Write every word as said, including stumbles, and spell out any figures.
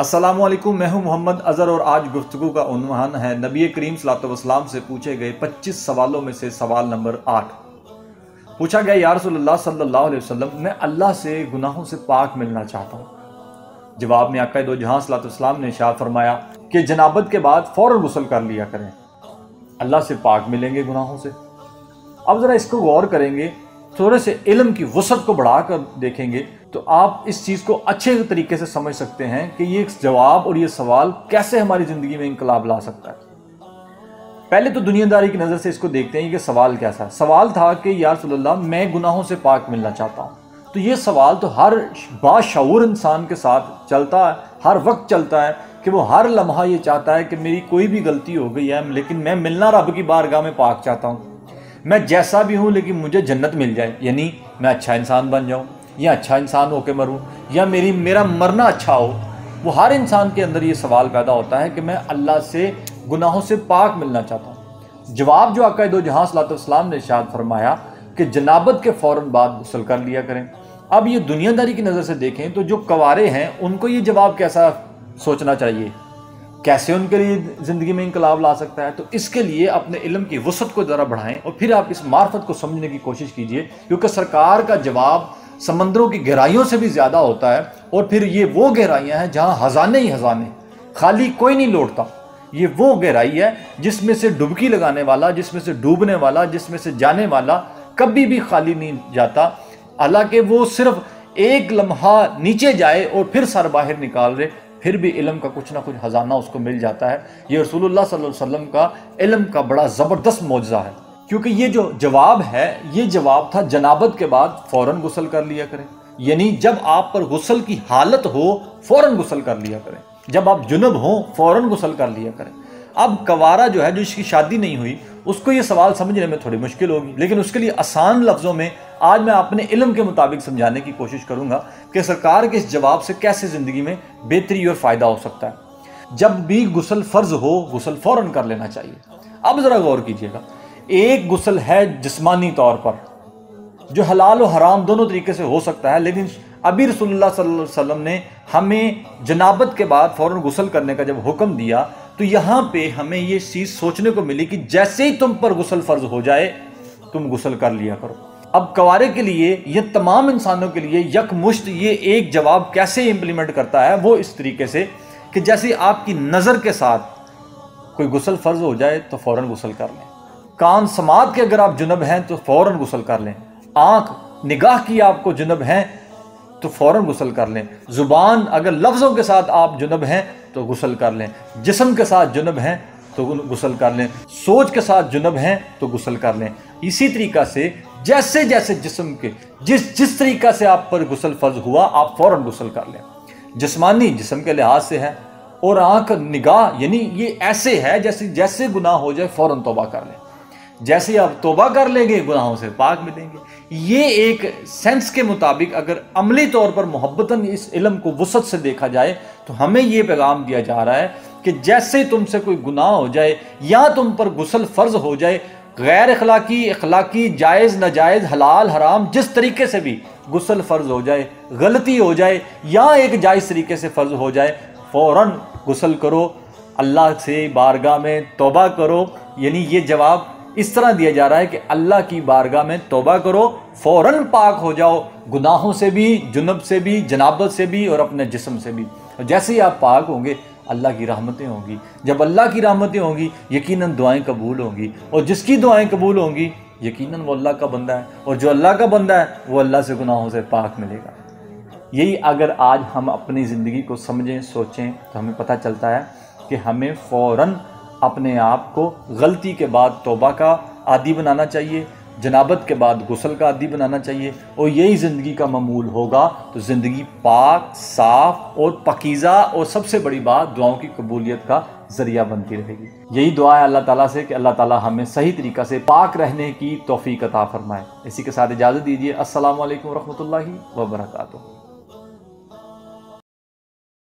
अस्सलामुअलैकुम, मैं हूं मोहम्मद अज़हर और आज गुफ्तगू का उन्वान है नबी करीम सल्लल्लाहु अलैहि वसल्लम से पूछे गए पच्चीस सवालों में से सवाल नंबर आठ। पूछा गया, या रसूलुल्लाह सल्लल्लाहु अलैहि वसल्लम, मैं अल्लाह से गुनाहों से पाक मिलना चाहता हूँ। जवाब में आका दो जहां सल्लल्लाहु अलैहि वसल्लम ने इरशाद फरमाया कि जनाबत के बाद फ़ौरन गुस्ल कर लिया करें, अल्लाह से पाक मिलेंगे गुनाहों से। अब ज़रा इसको गौर करेंगे, थोड़े से इल्म की वसअत को बढ़ाकर देखेंगे तो आप इस चीज़ को अच्छे तरीके से समझ सकते हैं कि ये जवाब और ये सवाल कैसे हमारी ज़िंदगी में इंकलाब ला सकता है। पहले तो दुनियादारी की नज़र से इसको देखते हैं कि सवाल कैसा है। सवाल था कि या रसूलल्लाह, मैं गुनाहों से पाक मिलना चाहता हूँ। तो ये सवाल तो हर बाशऊर इंसान के साथ चलता है, हर वक्त चलता है कि वो हर लम्हा ये चाहता है कि मेरी कोई भी गलती हो गई है, लेकिन मैं मिलना रब की बारगाह में पाक चाहता हूँ। मैं जैसा भी हूँ लेकिन मुझे जन्नत मिल जाए, यानी मैं अच्छा इंसान बन जाऊँ या अच्छा इंसान होकर मरूँ या मेरी मेरा मरना अच्छा हो। वो हर इंसान के अंदर ये सवाल पैदा होता है कि मैं अल्लाह से गुनाहों से पाक मिलना चाहता हूँ। जवाब जो आका दो जहां सल्लल्लाहु अलैहि वसल्लम ने इरशाद फरमाया कि जनाबत के फ़ौरन बाद गुस्ल कर लिया करें। अब ये दुनियादारी की नज़र से देखें तो जो कवारे हैं उनको ये जवाब कैसा सोचना चाहिए, कैसे उनके लिए ज़िंदगी में इंकलाब ला सकता है। तो इसके लिए अपने इल्म की वसअत को ज़रा बढ़ाएं और फिर आप इस मार्फत को समझने की कोशिश कीजिए, क्योंकि सरकार का जवाब समंदरों की गहराइयों से भी ज़्यादा होता है। और फिर ये वो गहराइयाँ हैं जहाँ हज़ाने ही हज़ाने, खाली कोई नहीं लौटता। ये वो गहराई है जिसमें से डुबकी लगाने वाला, जिसमें से डूबने वाला, जिसमें से जाने वाला कभी भी खाली नहीं जाता। हालाँकि वो सिर्फ एक लम्हा नीचे जाए और फिर सर बाहर निकाल ले, फिर भी इल्म का कुछ ना कुछ ख़जाना उसको मिल जाता है। ये रसूलुल्लाह सल्लल्लाहु अलैहि वसल्लम का इल्म का बड़ा ज़बरदस्त मौजज़ा है, क्योंकि ये जो जवाब है ये जवाब था जनाबत के बाद फ़ौरन गुस्ल कर लिया करें, यानी जब आप पर गुस्ल की हालत हो फ़ौरन गुस्ल कर लिया करें, जब आप जुनब हों फ़ौरन गुस्ल कर लिया करें। अब कवारा जो है, जो इसकी शादी नहीं हुई, उसको ये सवाल समझने में थोड़ी मुश्किल होगी, लेकिन उसके लिए आसान लफ्ज़ों में आज मैं अपने इल्म के मुताबिक समझाने की कोशिश करूंगा कि सरकार के इस जवाब से कैसे ज़िंदगी में बेहतरी और फ़ायदा हो सकता है। जब भी गुस्ल फ़र्ज़ हो गुस्ल फ़ौरन कर लेना चाहिए। अब ज़रा गौर कीजिएगा, एक गुस्ल है जिस्मानी तौर पर जो हलाल और हराम दोनों तरीके से हो सकता है, लेकिन अभी रसूलुल्लाह सल्लल्लाहु अलैहि वसल्लम ने हमें जनाबत के बाद फ़ौरन गुस्ल करने का जब हुक्म दिया तो यहाँ पे हमें ये चीज़ सोचने को मिली कि जैसे ही तुम पर गुस्ल फ़र्ज हो जाए तुम गुस्ल कर लिया करो। अब कवारे के लिए या तमाम इंसानों के लिए यकमुश्त ये एक जवाब कैसे इम्प्लीमेंट करता है, वो इस तरीके से कि जैसे आपकी नज़र के साथ कोई गुस्ल फ़र्ज हो जाए तो फ़ौरन गुस्ल कर लें। कान समात के अगर आप जुनब हैं तो फ़ौरन गुस्ल कर लें। आँख निगाह की आपको जुनब हैं तो फ़ौरन गुस्ल कर लें। ज़ुबान अगर लफ्ज़ों के साथ आप जुनब हैं तो गुस्ल कर लें। जिस्म के साथ जुनब हैं तो गुस्ल कर लें। सोच के साथ जुनब हैं तो गुस्ल कर लें। इसी तरीक़ा से जैसे जैसे जिस्म के जिस जिस तरीक़ा से आप पर गुस्ल फ़र्ज हुआ आप फ़ौरन गुस्ल कर लें। जिस्मानी जिस्म के लिहाज से है और आँख निगाह यानी ये ऐसे है जैसे जैसे गुनाह हो जाए फ़ौरन तौबा कर लें। जैसे आप तौबा कर लेंगे गुनाहों से पाक मिलेंगे। ये एक सेंस के मुताबिक अगर अमली तौर पर मोहब्बतन इस इल्म को वसअत से देखा जाए तो हमें ये पैगाम दिया जा रहा है कि जैसे तुमसे कोई गुनाह हो जाए या तुम पर गुस्ल फ़र्ज हो जाए, गैर अखलाकी अखलाकी जायज़ नाजायज़ हलाल हराम जिस तरीके से भी गुस्ल फ़र्ज हो जाए, गलती हो जाए या एक जायज़ तरीके से फ़र्ज हो जाए, फ़ौरन गुस्ल करो, अल्लाह से बारगाह में तौबा करो। यानी ये जवाब इस तरह दिया जा रहा है कि अल्लाह की बारगाह में तौबा करो, फ़ौरन पाक हो जाओ, गुनाहों से भी, जुनब से भी, जनाबत से भी और अपने जिस्म से भी। और जैसे ही आप पाक होंगे अल्लाह की रहमतें होंगी। जब अल्लाह की रहमतें होंगी यकीनन दुआएं कबूल होंगी, और जिसकी दुआएं कबूल होंगी यकीनन वो अल्लाह का बंदा है, और जो अल्लाह का बंदा है वो अल्लाह से गुनाहों से पाक मिलेगा। यही अगर आज हम अपनी ज़िंदगी को समझें सोचें तो हमें पता चलता है कि हमें फ़ौरन अपने आप को गलती के बाद तौबा का आदी बनाना चाहिए, जनाबत के बाद गुस्ल का आदी बनाना चाहिए, और यही ज़िंदगी का मामूल होगा तो ज़िंदगी पाक साफ़ और पकीज़ा और सबसे बड़ी बात दुआओं की कबूलियत का ज़रिया बनती रहेगी। यही दुआ है अल्लाह ताला से कि अल्लाह ताला हमें सही तरीक़ा से पाक रहने की तौफ़ीक़ अता फ़रमाए। इसी के साथ इजाज़त दीजिए। अस्सलामु अलैकुम व रहमतुल्लाहि व बरकातुहू।